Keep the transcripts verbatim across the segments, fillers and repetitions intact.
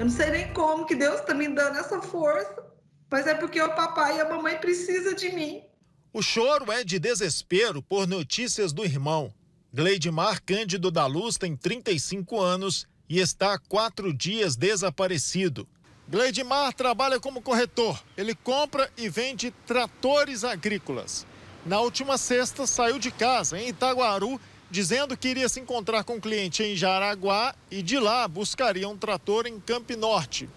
Eu não sei nem como que Deus está me dando essa força, mas é porque o papai e a mamãe precisam de mim. O choro é de desespero por notícias do irmão. Gleidmar Cândido da Luz tem trinta e cinco anos e está há quatro dias desaparecido. Gleidmar trabalha como corretor. Ele compra e vende tratores agrícolas. Na última sexta, saiu de casa, em Itaguaru, dizendo que iria se encontrar com um cliente em Jaraguá e de lá buscaria um trator em Campinorte.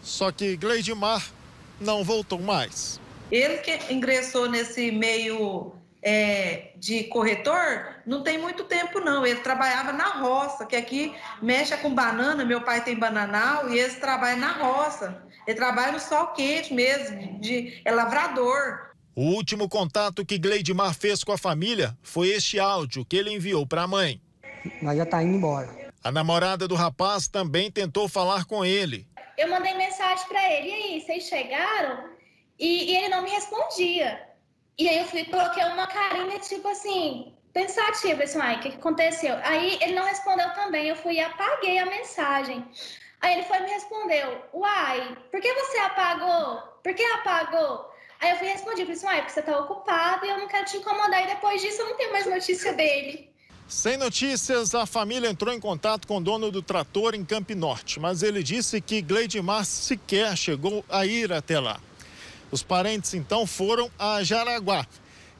Só que Gleidmar não voltou mais. Ele que ingressou nesse meio é, de corretor, não tem muito tempo não. Ele trabalhava na roça, que aqui mexe com banana, meu pai tem bananal, e eles trabalham na roça. Ele trabalha no sol quente mesmo, de, é lavrador. O último contato que Gleidmar fez com a família foi este áudio que ele enviou para a mãe. Nós já tá indo embora. A namorada do rapaz também tentou falar com ele. Eu mandei mensagem para ele, e aí, vocês chegaram? E, e ele não me respondia. E aí eu fui, coloquei uma carinha, tipo assim, pensativa, assim, ai, o que aconteceu? Aí ele não respondeu também, eu fui e apaguei a mensagem. Aí ele foi e me respondeu, uai, por que você apagou? Por que apagou? Aí eu fui responder para isso, ah, porque você está ocupado e eu não quero te incomodar. E depois disso eu não tenho mais notícia dele. Sem notícias, a família entrou em contato com o dono do trator em Campinorte, mas ele disse que Gleidmar sequer chegou a ir até lá. Os parentes então foram a Jaraguá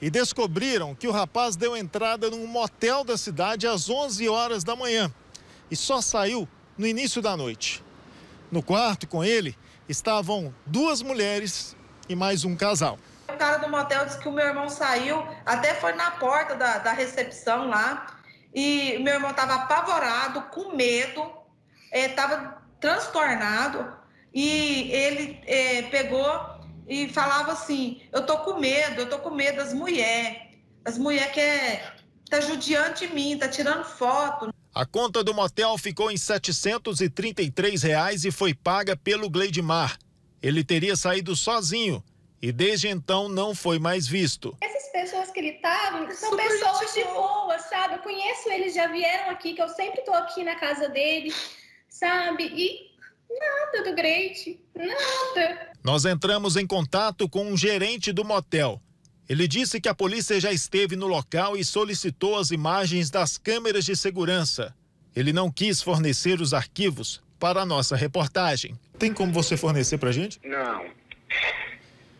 e descobriram que o rapaz deu entrada num motel da cidade às onze horas da manhã e só saiu no início da noite. No quarto com ele estavam duas mulheres e mais um casal. O cara do motel disse que o meu irmão saiu, até foi na porta da, da recepção lá, e meu irmão estava apavorado, com medo, estava é, transtornado, e ele é, pegou e falava assim, eu tô com medo, eu tô com medo das mulheres, as mulheres que é, tá judiando de mim, tá tirando foto. A conta do motel ficou em setecentos e trinta e três reais e foi paga pelo Gleidmar. Ele teria saído sozinho e desde então não foi mais visto. Essas pessoas que ele estava são super pessoas de boa, sabe? Eu conheço eles, já vieram aqui, que eu sempre estou aqui na casa dele, sabe? E nada do Gleide, nada. Nós entramos em contato com um gerente do motel. Ele disse que a polícia já esteve no local e solicitou as imagens das câmeras de segurança. Ele não quis fornecer os arquivos para a nossa reportagem. Tem como você fornecer para a gente? Não.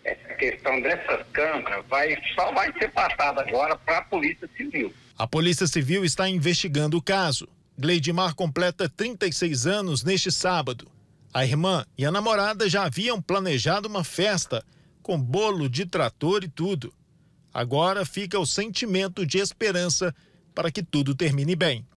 Essa questão dessas câmeras vai, só vai ser passada agora para a Polícia Civil. A Polícia Civil está investigando o caso. Gleidmar completa trinta e seis anos neste sábado. A irmã e a namorada já haviam planejado uma festa, com bolo de trator e tudo. Agora fica o sentimento de esperança para que tudo termine bem.